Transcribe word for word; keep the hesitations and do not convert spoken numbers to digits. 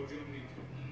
podium need you.